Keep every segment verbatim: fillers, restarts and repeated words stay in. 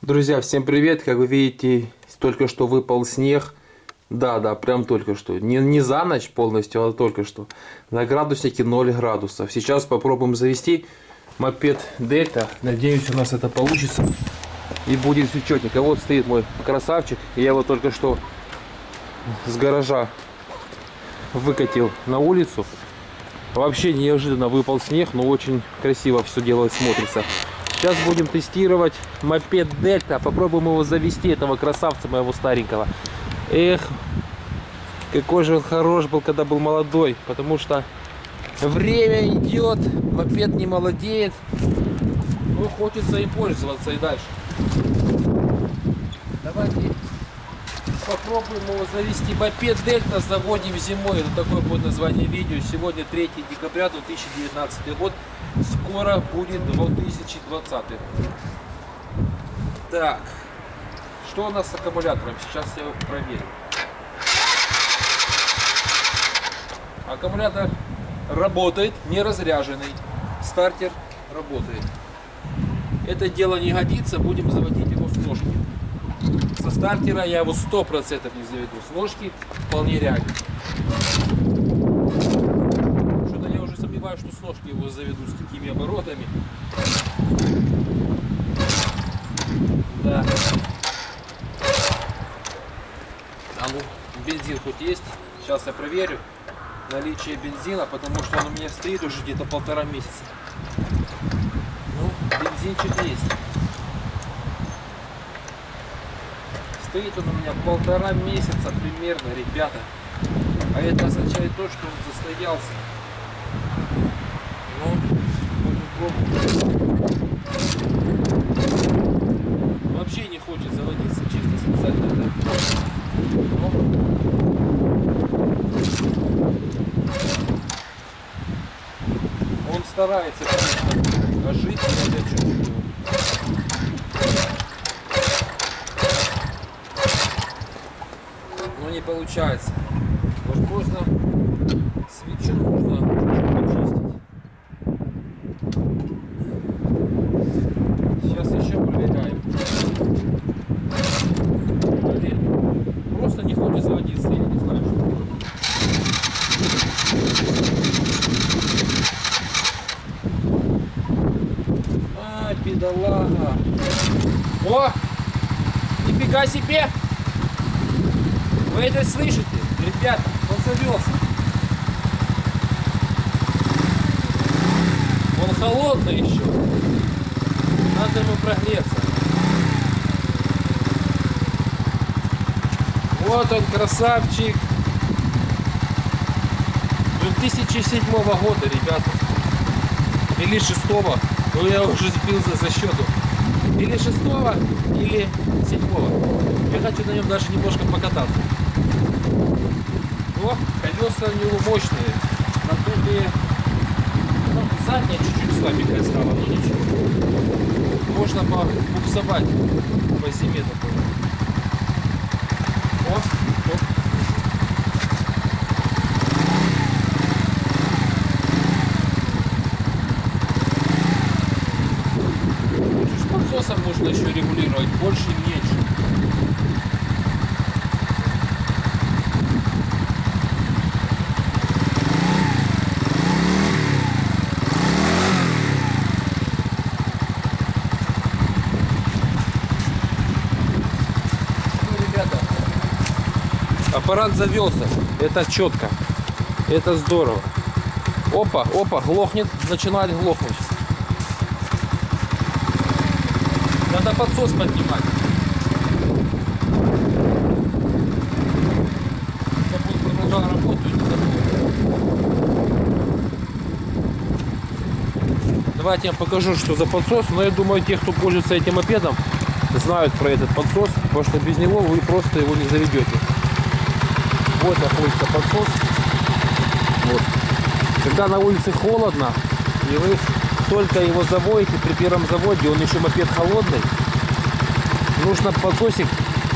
Друзья, всем привет! Как вы видите, только что выпал снег. Да, да, прям только что. Не, не за ночь полностью, а только что. На градуснике ноль градусов. Сейчас попробуем завести мопед Дельта. Надеюсь, у нас это получится. И будет все четенько. Вот стоит мой красавчик. Я его только что с гаража выкатил на улицу. Вообще неожиданно выпал снег, но очень красиво все дело смотрится. Сейчас будем тестировать мопед Дельта. Попробуем его завести, этого красавца моего старенького. Эх, какой же он хорош был, когда был молодой. Потому что время идет, мопед не молодеет. Ну, хочется и пользоваться, и дальше. Давайте попробуем его завести. Мопед Дельта заводим зимой. Это такое будет название видео. Сегодня третье декабря две тысячи девятнадцатый год. Скоро будет две тысячи двадцатый. Так, что у нас с аккумулятором? Сейчас я его проверю. Аккумулятор работает, не разряженный. Стартер работает. Это дело не годится, будем заводить его с ножки. Со стартера я его сто процентов не заведу. С ножки вполне реально. Что с ножки его заведу с такими оборотами. Да. А ну, бензин хоть есть. Сейчас я проверю наличие бензина, потому что он у меня стоит уже где-то полтора месяца. Ну, бензинчик есть. Стоит он у меня полтора месяца примерно, ребята. А это означает то, что он застоялся. Вообще не хочет заводиться, чисто сказать, да? Но он старается, конечно, жить, но я чувствую. Но не получается. Вот поздно свечу нужно. Бедолага. О! Нифига себе! Вы это слышите? Ребята, он завелся. Он холодный еще. Надо ему прогреться. Вот он, красавчик. две тысячи седьмого года, ребята. Или шестого. Ну, я уже сбился за счету. Или шестого, или седьмого. Я хочу на нем даже немножко покататься. О, колеса у него мощные. Надутые. Ну, задняя чуть-чуть слабенькая стала, но ничего. Можно попсовать по зиме такой. О, оп. Нужно еще регулировать больше и меньше. Ну, ребята, аппарат завелся. Это четко. Это здорово. Опа, опа, глохнет, начинает глохнуть. Надо подсос поднимать. Чтобы он продолжал работу и не забыл. Давайте я покажу, что за подсос. Но я думаю, те, кто пользуется этим мопедом, знают про этот подсос. Потому что без него вы просто его не заведете. Вот находится подсос. Вот. Когда на улице холодно, и вы... только его заводите, при первом заводе, он еще мопед холодный, нужно подсосик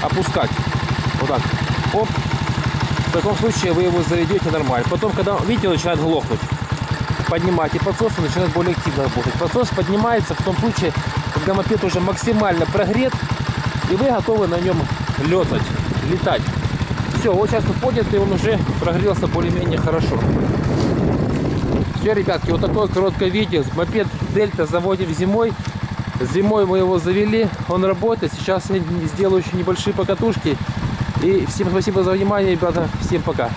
опускать, вот так, оп, в таком случае вы его заведете нормально. Потом, когда, видите, он начинает глохнуть, поднимать, и подсосы начинают более активно работать. Подсос поднимается в том случае, когда мопед уже максимально прогрет, и вы готовы на нем летать, летать. Все, вот сейчас он поднят, и он уже прогрелся более-менее хорошо. Все, ребятки, вот такое короткое видео. Мопед Дельта заводим зимой. Зимой мы его завели, он работает. Сейчас я сделаю еще небольшие покатушки. И всем спасибо за внимание, ребята. Всем пока.